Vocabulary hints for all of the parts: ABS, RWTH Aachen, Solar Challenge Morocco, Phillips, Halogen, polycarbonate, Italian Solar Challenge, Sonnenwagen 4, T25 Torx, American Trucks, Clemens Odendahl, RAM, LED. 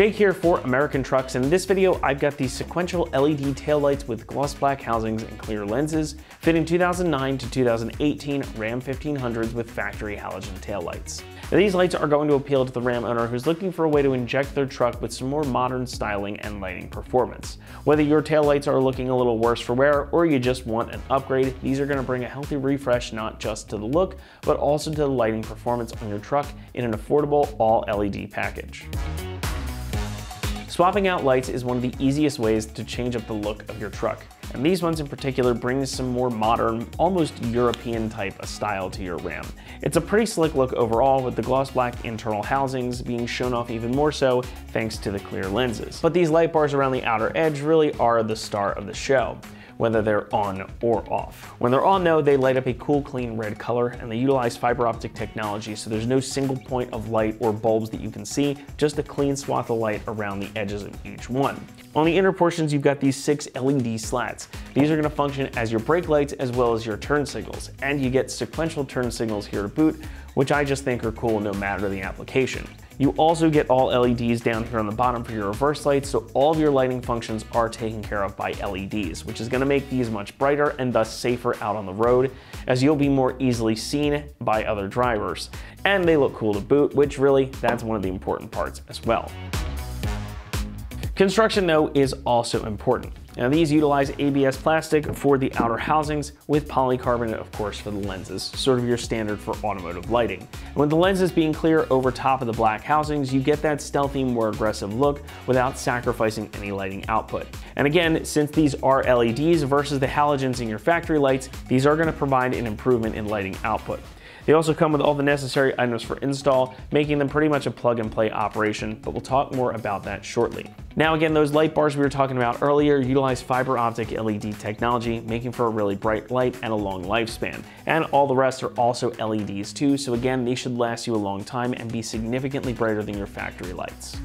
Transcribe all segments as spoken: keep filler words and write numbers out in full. Jake here for American Trucks, and in this video I've got these sequential L E D taillights with gloss black housings and clear lenses, fitting two thousand nine to two thousand eighteen Ram fifteen hundreds with factory halogen taillights. Now, these lights are going to appeal to the Ram owner who's looking for a way to inject their truck with some more modern styling and lighting performance. Whether your taillights are looking a little worse for wear or you just want an upgrade, these are going to bring a healthy refresh not just to the look, but also to the lighting performance on your truck in an affordable all-L E D package. Swapping out lights is one of the easiest ways to change up the look of your truck, and these ones in particular bring some more modern, almost European type of style to your Ram. It's a pretty slick look overall, with the gloss black internal housings being shown off even more so thanks to the clear lenses. But these light bars around the outer edge really are the star of the show, whether they're on or off. When they're on though, they light up a cool, clean red color, and they utilize fiber optic technology, so there's no single point of light or bulbs that you can see, just a clean swath of light around the edges of each one. On the inner portions, you've got these six L E D slats. These are gonna function as your brake lights as well as your turn signals, and you get sequential turn signals here to boot, which I just think are cool no matter the application. You also get all L E Ds down here on the bottom for your reverse lights, so all of your lighting functions are taken care of by L E Ds, which is gonna make these much brighter and thus safer out on the road, as you'll be more easily seen by other drivers. And they look cool to boot, which really, that's one of the important parts as well. Construction though is also important. Now, these utilize A B S plastic for the outer housings, with polycarbonate of course for the lenses, sort of your standard for automotive lighting. And with the lenses being clear over top of the black housings, you get that stealthy, more aggressive look without sacrificing any lighting output. And again, since these are L E Ds versus the halogens in your factory lights, these are going to provide an improvement in lighting output. They also come with all the necessary items for install, making them pretty much a plug-and-play operation, but we'll talk more about that shortly. Now again, those light bars we were talking about earlier utilize fiber optic L E D technology, making for a really bright light and a long lifespan. And all the rest are also L E Ds too, so again, these should last you a long time and be significantly brighter than your factory lights.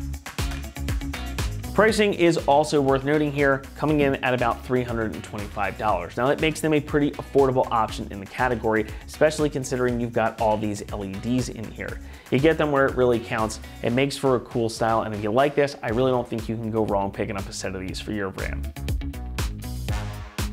Pricing is also worth noting here, coming in at about three hundred twenty-five dollars. Now that makes them a pretty affordable option in the category, especially considering you've got all these L E Ds in here. You get them where it really counts. It makes for a cool style, and if you like this, I really don't think you can go wrong picking up a set of these for your Ram.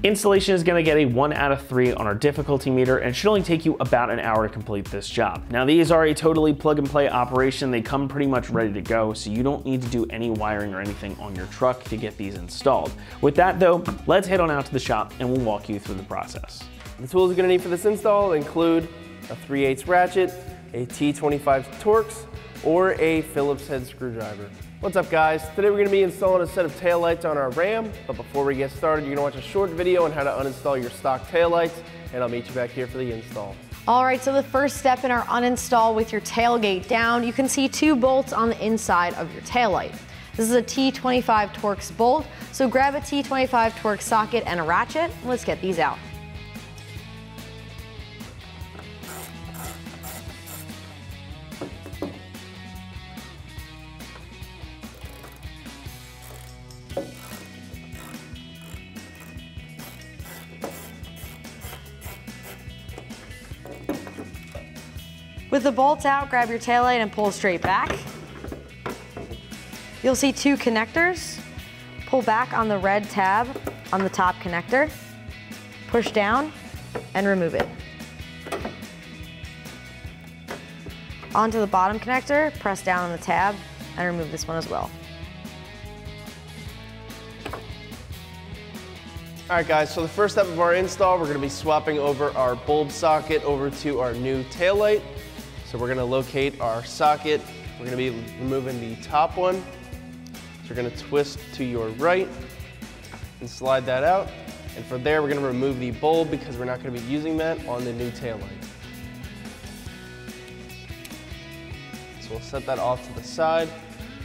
Installation is gonna get a one out of three on our difficulty meter, and should only take you about an hour to complete this job. Now, these are a totally plug and play operation. They come pretty much ready to go, so you don't need to do any wiring or anything on your truck to get these installed. With that though, let's head on out to the shop and we'll walk you through the process. The tools you're gonna need for this install include a three eighths ratchet, a T twenty-five Torx, or a Phillips head screwdriver. What's up guys? Today we're going to be installing a set of taillights on our Ram, but before we get started, you're going to watch a short video on how to uninstall your stock taillights, and I'll meet you back here for the install. All right, so the first step in our uninstall with your tailgate down, you can see two bolts on the inside of your taillight. This is a T twenty-five Torx bolt, so grab a T twenty-five Torx socket and a ratchet. Let's get these out. With the bolts out, grab your taillight and pull straight back. You'll see two connectors. Pull back on the red tab on the top connector, push down, and remove it. Onto the bottom connector, press down on the tab, and remove this one as well. All right guys, so the first step of our install, we're gonna be swapping over our bulb socket over to our new taillight. So we're gonna locate our socket. We're gonna be removing the top one. So you're gonna twist to your right and slide that out. And from there, we're gonna remove the bulb because we're not gonna be using that on the new taillight. So we'll set that off to the side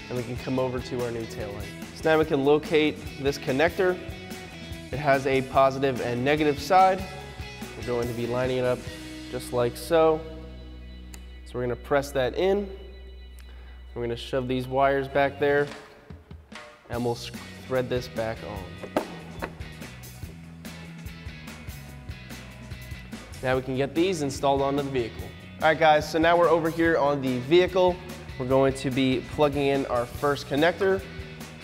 and we can come over to our new taillight. So now we can locate this connector. It has a positive and negative side. We're going to be lining it up just like so. So we're gonna press that in, we're gonna shove these wires back there, and we'll thread this back on. Now we can get these installed onto the vehicle. All right guys, so now we're over here on the vehicle. We're going to be plugging in our first connector.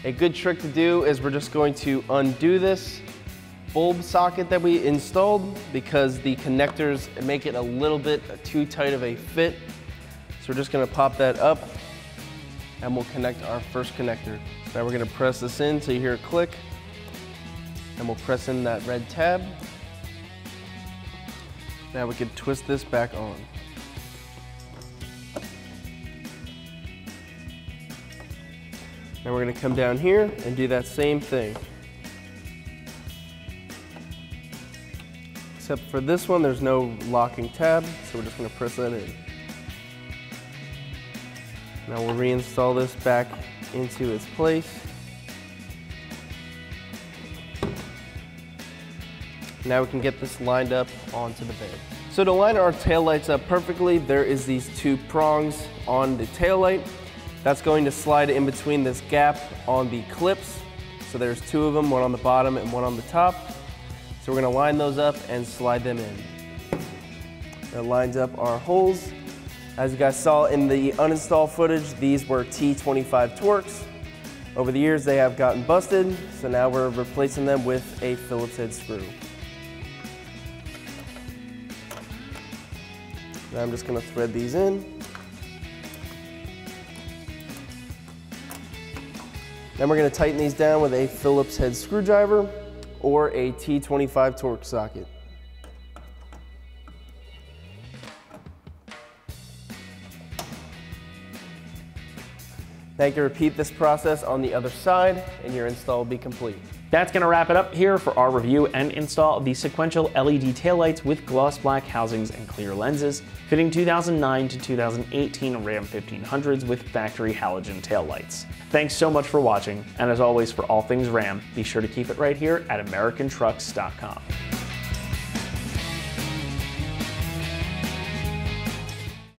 A good trick to do is we're just going to undo this bulb socket that we installed because the connectors make it a little bit too tight of a fit. So we're just gonna pop that up and we'll connect our first connector. Now we're gonna press this in so you hear a click, and we'll press in that red tab. Now we can twist this back on. Now we're gonna come down here and do that same thing. Except for this one, there's no locking tab, so we're just gonna press that in. Now we'll reinstall this back into its place. Now we can get this lined up onto the bed. So to line our taillights up perfectly, there is these two prongs on the taillight. That's going to slide in between this gap on the clips. So there's two of them, one on the bottom and one on the top. So we're gonna line those up and slide them in. That lines up our holes. As you guys saw in the uninstall footage, these were T twenty-five Torx. Over the years, they have gotten busted. So now we're replacing them with a Phillips head screw. Now I'm just gonna thread these in. Then we're gonna tighten these down with a Phillips head screwdriver or a T twenty-five Torx socket. Now you can repeat this process on the other side and your install will be complete. That's gonna wrap it up here for our review and install of the sequential L E D taillights with gloss black housings and clear lenses, fitting two thousand nine to two thousand eighteen Ram fifteen hundreds with factory halogen taillights. Thanks so much for watching, and as always for all things Ram, be sure to keep it right here at American Trucks dot com.